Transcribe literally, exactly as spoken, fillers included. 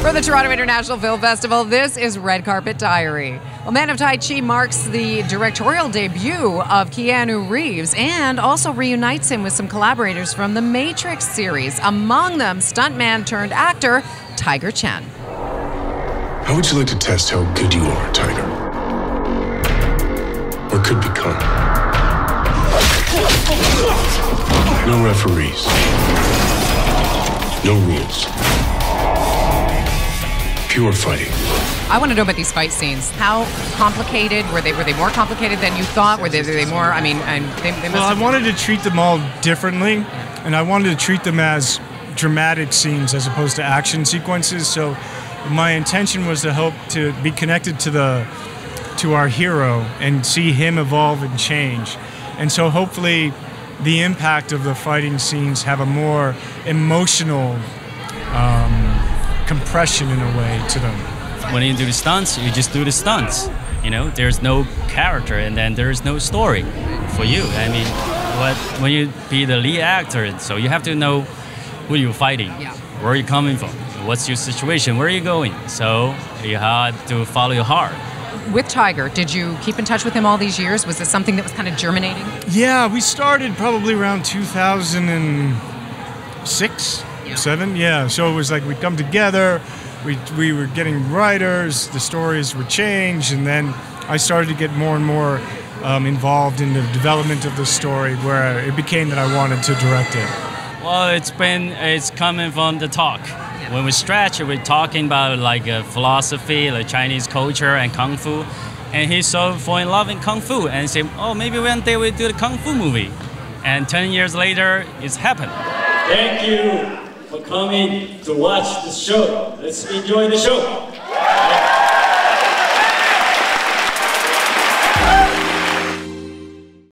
For the Toronto International Film Festival, this is Red Carpet Diary. Well, Man of Tai Chi marks the directorial debut of Keanu Reeves and also reunites him with some collaborators from the Matrix series, among them stuntman turned actor Tiger Chen. How would you like to test how good you are, Tiger? Or could become? No referees. No rules. Pure fighting. I want to know about these fight scenes. How complicated were they? Were they more complicated than you thought? Were they, were they more? I mean, I, they, they must well, have I wanted been. to treat them all differently, and I wanted to treat them as dramatic scenes as opposed to action sequences. So, my intention was to help to be connected to the to our hero and see him evolve and change, and so hopefully, the impact of the fighting scenes have a more emotional. Um, compression in a way to them. When you do the stunts, you just do the stunts. You know, there's no character and then there's no story for you. I mean, what, when you be the lead actor, so you have to know who you're fighting, yeah. where you're coming from, what's your situation, where are you going? So you have to follow your heart. With Tiger, did you keep in touch with him all these years? Was this something that was kind of germinating? Yeah, we started probably around two thousand six. Seven, yeah. So it was like we'd come together, we, we were getting writers, the stories were changed, and then I started to get more and more um, involved in the development of the story where it became that I wanted to direct it. Well, it's been, it's coming from the talk. When we stretch, we're talking about like a philosophy, like Chinese culture and Kung Fu, and he so fell in love in Kung Fu and said, oh, maybe one day we'll do the Kung Fu movie. And ten years later, it's happened. Thank you for coming to watch the show. Let's enjoy the show.